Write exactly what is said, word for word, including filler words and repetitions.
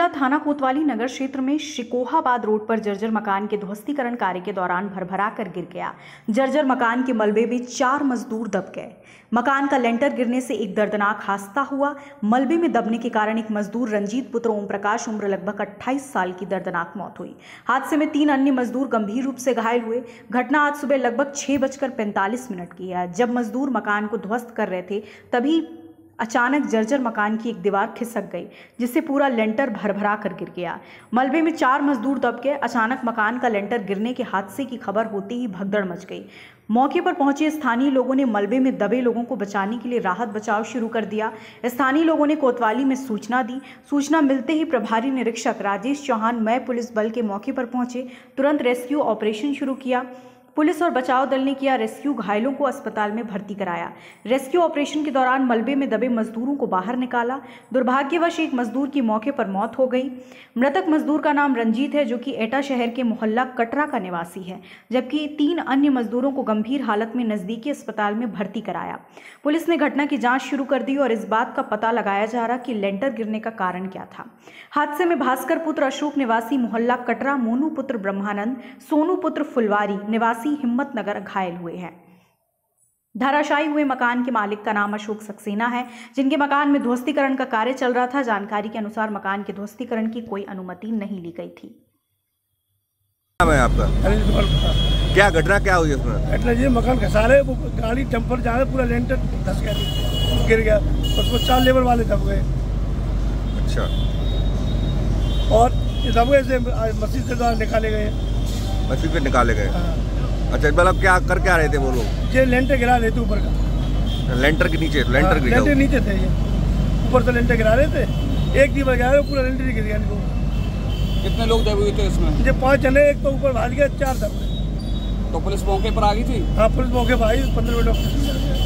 जिला थाना कोतवाली नगर क्षेत्र में शिकोहाबाद रोड पर जर्जर मकान के ध्वस्तीकरण कार्य के दौरान भरभरा कर गिर गया। जर्जर मकान के मलबे में चार मजदूर दब गए। मकान का लेंटर गिरने से एक दर्दनाक हादसा हुआ। मलबे में दबने के कारण एक मजदूर रंजीत पुत्र ओम प्रकाश उम्र लगभग अट्ठाईस साल की दर्दनाक मौत हुई। हादसे में तीन अन्य मजदूर गंभीर रूप से घायल हुए। घटना आज सुबह लगभग छह बजकर पैंतालीस मिनट की है। जब मजदूर मकान को ध्वस्त कर रहे थे तभी अचानक जर्जर मकान की एक दीवार खिसक गई, जिससे पूरा लेंटर भरभरा कर गिर गया। मलबे में चार मजदूर दब गए। अचानक मकान का लेंटर गिरने के हादसे की खबर होते ही भगदड़ मच गई। मौके पर पहुंचे स्थानीय लोगों ने मलबे में दबे लोगों को बचाने के लिए राहत बचाव शुरू कर दिया। स्थानीय लोगों ने कोतवाली में सूचना दी। सूचना मिलते ही प्रभारी निरीक्षक राजेश चौहान मय पुलिस बल के मौके पर पहुंचे। तुरंत रेस्क्यू ऑपरेशन शुरू किया। पुलिस और बचाव दल ने किया रेस्क्यू, घायलों को अस्पताल में भर्ती कराया। रेस्क्यू ऑपरेशन के दौरान मलबे में दबे मजदूरों को बाहर निकाला। दुर्भाग्यवश एक मजदूर की मौके पर मौत हो गई। मृतक मजदूर का नाम रंजीत है, जो कि एटा शहर के मोहल्ला कटरा का निवासी है, जबकि तीन अन्य मजदूरों को गंभीर हालत में नजदीकी अस्पताल में भर्ती कराया। पुलिस ने घटना की जाँच शुरू कर दी और इस बात का पता लगाया जा रहा कि लेंटर गिरने का कारण क्या था। हादसे में भास्कर पुत्र अशोक निवासी मोहल्ला कटरा, मोनू पुत्र ब्रह्मानंद, सोनू पुत्र फुलवारी निवासी हिम्मत नगर घायल हुए हैं। धराशायी हुए मकान के मालिक का नाम अशोक सक्सेना है, जिनके मकान में ध्वस्तीकरण का कार्य चल रहा था। जानकारी के अनुसार मकान के ध्वस्तीकरण की कोई अनुमति नहीं ली गई थी। आपका क्या घटना क्या हुई इसमें? घटना ये मकान खसा रहे, वो गाड़ी टेम्पर जा रहे, पूरा लेंटर धस गया, गिर गया, उसमें चार लेबर वाले दब गए। अच्छा। और दब गए से मस्जिद से द्वारा निकाले गए, मस्जिद से निकाले गए। अच्छा, मतलब क्या कर क्या रहे थे वो लोग? ये लेंटर गिरा रहे थे, ऊपर का लेंटर के नीचे लेंटर गिरा, लेंटर नीचे थे, ये ऊपर से लेंटर गिरा रहे थे। एक दीवार गिरा रहे, पूरा लेंटर ही गिर गया। इनको कितने लोग दबे हुए थे इसमें? ये पांच जने, एक तो ऊपर भाग गया, चार दबे। तो पुलिस मौके पर आ गई थी? हाँ, पुलिस मौके पर आई, पंद्रह मिनट